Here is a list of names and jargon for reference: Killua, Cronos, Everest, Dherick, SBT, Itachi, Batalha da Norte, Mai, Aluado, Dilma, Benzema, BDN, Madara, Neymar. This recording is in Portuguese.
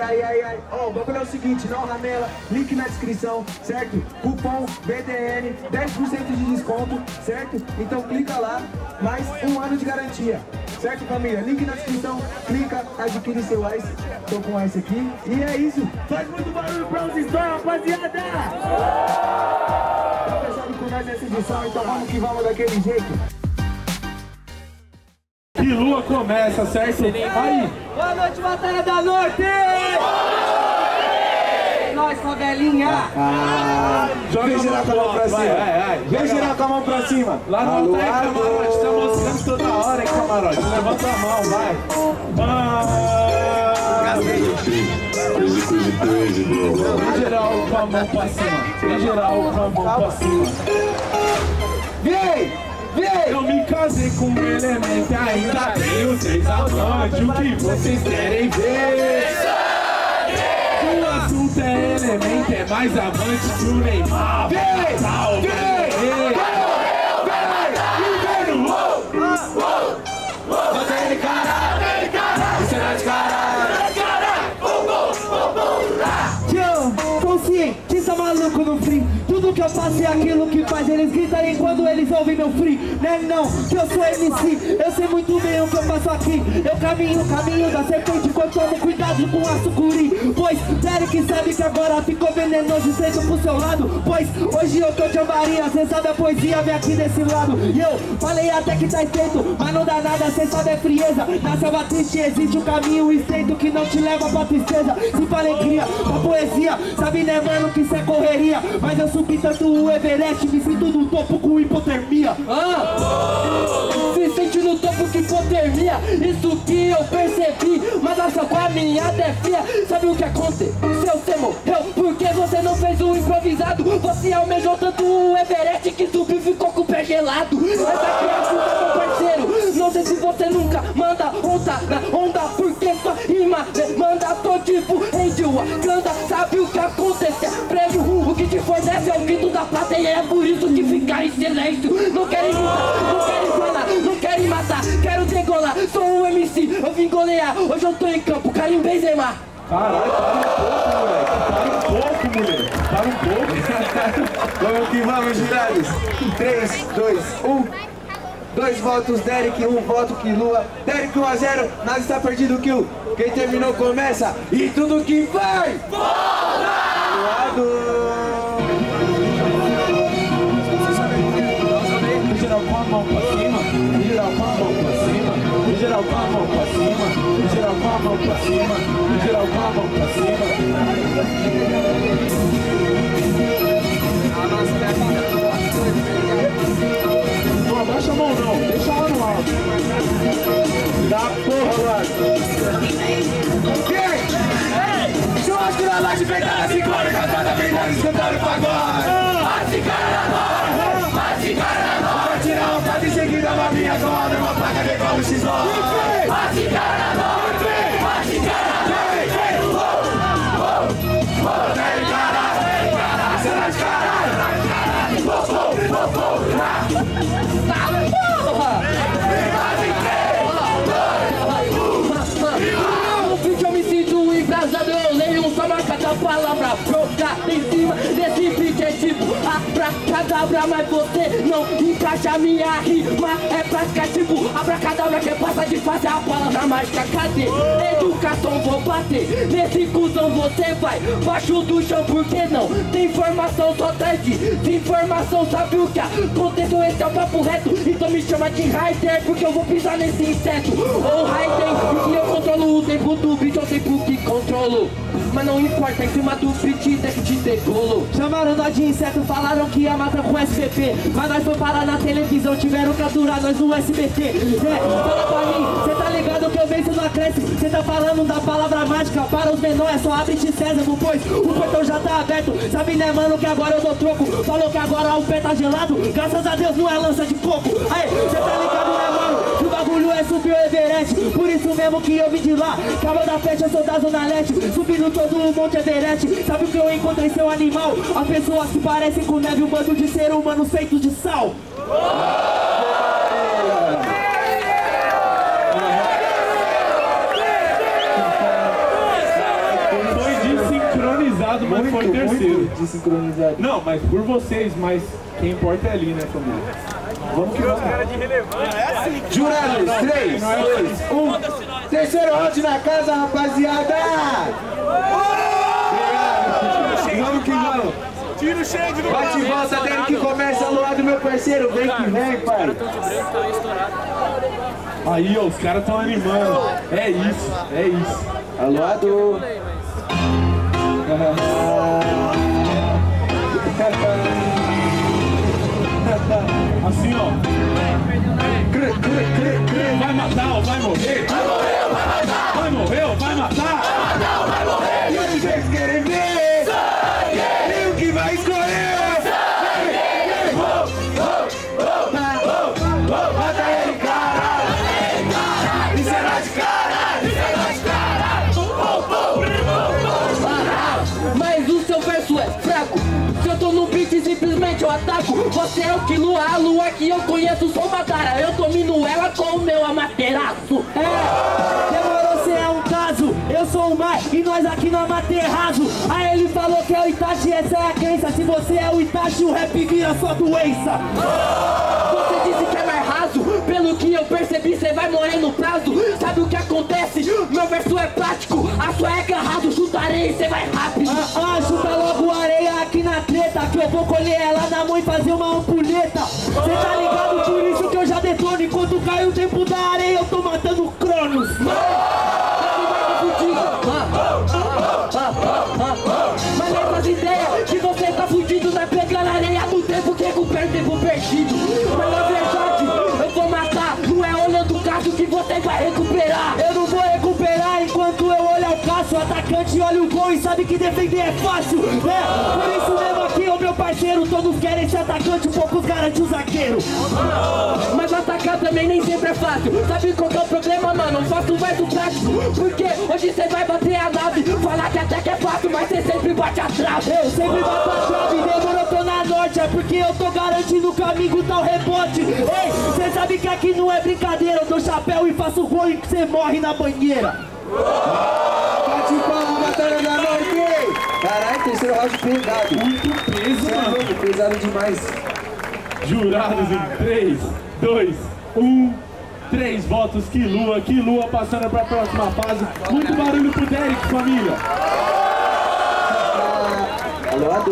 ai, ai, ai, ai. Ó, o bagulho é o seguinte, não ramela, link na descrição, certo? Cupom BDN, 10% de desconto, certo? Então clica lá, mais 1 ano de garantia, certo, família? Link na descrição, clica, adquire seu Ice, tô com Ice aqui. E é isso, faz muito barulho pra os stories, rapaziada! Tá fechado com nós nessa edição, então vamos que vamos daquele jeito. Killua começa, certo? Aí! Boa noite, Batalha da Norte! Nós, novelinha! Vem girar com a mão pra cima! Vem girar com a mão pra cima! Lá no altar, camarote, tá mostrando toda hora, hein, camarote? Levanta a mão, vai! Vai! Em geral, com a mão pra cima! Em geral, com a mão pra cima! Vem! Eu me casei com um elemento, ainda tenho 3 amantes. O que vocês querem ver? O assunto é elemento, é mais avante que o Neymar. Vem! Salve! Vem! Vem! Vem! Bota ele, cara! Isso é de cara! Conscientiza maluco no frio. Tudo que eu faço é aquilo que faz eles gritarem quando eles ouvem meu free. Né não, que eu sou MC, eu sei muito bem o que eu faço aqui. Eu caminho o caminho da serpente quando tomo cuidado com a sucuri. Pois Dherick sabe que agora ficou venenoso, sento pro seu lado. Pois hoje eu tô de amaria, cê sabe a poesia, vem aqui desse lado. E eu falei até que tá estreito, mas não dá nada, cê sabe é frieza. Na selva triste existe um caminho estreito que não te leva pra tristeza. Se pra alegria, pra poesia, sabe né mano que cê correria. Mas eu subi tanto o Everest, me sinto no topo com hipotermia. Se sente no topo com hipotermia, isso que eu percebi. Mas a sua caminhada é fria. Sabe o que aconteceu? Você morreu porque você não fez o improvisado. Você almejou tanto o Everest que subiu e ficou com o pé gelado. Essa aqui é a chuva, meu parceiro. Não sei se você nunca manda onda na onda, porque sua rima manda todo tipo em Dilma. Canta, sabe o que aconteceu? Preso o que te fornece é o grito da plateia e é por isso que ficar em silêncio. Não querem lutar, não querem falar, não querem matar, quero degolar. Sou um MC, eu vim golear. Hoje eu tô em campo, cara em Benzema. Caralho, para um pouco, moleque. Vamos que vamos, girados. 3, 2, 1. 2 votos Dherick, 1 voto Killua. Dherick 1 a 0, nada está perdido, Kill. Quem terminou começa e tudo que vai! Aluado! Geral com a mão pra cima, geral com a mão pra cima, geral com a mão pra cima, geral com a mão pra cima, geral com a mão pra cima. Não abaixa a mão não, deixa ela no alto. Da porra, lá. Ei! Churrasco na laje, peitada, 5 horas, casada, peitada, escantando pagode. Mate cara na mão, mate cara na mão. Vai tirar uma parte em seguida, uma minha cola, uma placa, decola o x-ló. Mate cara na mão, mate cara na mão. Vem, cara, você tá de caralho. Vou, palavra broca em cima desse beat é tipo abracadabra, mas você não encaixa minha rima. É prática tipo abracadabra que passa de fazer a palavra mágica. Cadê? Educação vou bater nesse cuzão, você vai baixo do chão porque não tem informação, só traz desinformação. Sabe o que aconteceu? Esse é o papo reto, então me chama de Raider porque eu vou pisar nesse inseto. Ou Raider, que eu controlo o tempo do beat, eu sei por que controlo. Mas não importa, em cima do frite te degolo. Chamaram nós de inseto, falaram que ia matar com SBT. Mas nós foi parar na televisão, tiveram capturar nós no SBT. É, fala pra mim, cê tá ligado que eu venço na cresce. Cê tá falando da palavra mágica, para os menores só abre de sésamo, pois o portão já tá aberto. Sabe né mano que agora eu dou troco, falou que agora o pé tá gelado. Graças a Deus não é lança de coco. Aí, cê tá ligado né mano? O bagulho é subir o Everest, por isso mesmo que eu vim de lá. Cabo da flecha, sou da Zona Leste, subindo todo o Monte Everest. Sabe o que eu encontrei, seu animal? As pessoas que parecem com neve, um bando de ser humano feito de sal. mas foi terceiro. Não, mas por vocês, mas quem importa é ali, né, família? Vamos que vamos. Jurados, 3, 2, 1. Terceiro round na casa, rapaziada! Vamos que vamos. Tiro cheio de novo. Bate e volta, Dherick que começa ao lado, meu parceiro. Vem que vem, pai. Aí, ó, os caras estão animando. É isso, é isso. Aluado. Assim, ó. Vai matar ou vai morrer? Vai morrer ou vai matar? Vai morrer ou vai matar? Vai matar ou vai morrer? E aí, vocês querem ver? Sangue! E o que vai escolher? Sangue! Mata ele, caralho! Mata ele, caralho! Isso é nóis de caralho! Isso é nóis de caralho! Mas o seu verso é fraco. Se eu tô no beat, simplesmente eu ataco. Você é o Killua, a lua que eu conheço, sou Madara. Eu domino ela com o meu amateraço. É, você é um caso, eu sou o Mai e nós aqui no amateraço. Aí ele falou que é o Itachi, essa é a crença. Se você é o Itachi, o rap vira sua doença. Você disse que é mais raso, pelo que eu percebi, você vai morrer no prazo. Sabe o que acontece? Meu verso é prático, a sua é garrado, chutarei e você vai rápido. Chuta logo areia aqui na treta, que eu vou colher ela na mão e fazer uma ampulheta. Cê tá ligado, por isso que eu já detono. Enquanto cai o tempo da areia, eu tô matando o Cronos. Mas lembra as ideias que você tá fudido, vai pegar na areia do tempo que recupera o tempo perdido. Mas na verdade, eu vou matar, não é olhando o caso que você vai recuperar. Eu não vou recuperar enquanto eu olho ao caso. O atacante olha o gol e sabe que defender é fácil, né? Por isso mesmo aqui, ô meu parceiro, todos querem ser atacante, poucos garantem o zagueiro. Mas atacar também nem sempre é fácil. Sabe qual que é o problema, mano? Eu faço mais do prático, porque hoje você vai bater a nave. Falar que até que é fácil, mas você sempre bate a trave. Eu sempre bato a trave, demora, eu tô na norte. É porque eu tô garantindo que o amigo tá o rebote. Ei, você sabe que aqui não é brincadeira. Eu dou chapéu e faço gol e você morre na banheira. Bate palma, Batalha da Norte! Caralho, terceiro round pesado. Muito peso, mano. Pesado demais. Jurados em 3, 2, 1. 3 votos, Killua passando pra próxima fase. Muito barulho pro Dherick, família. Aluado.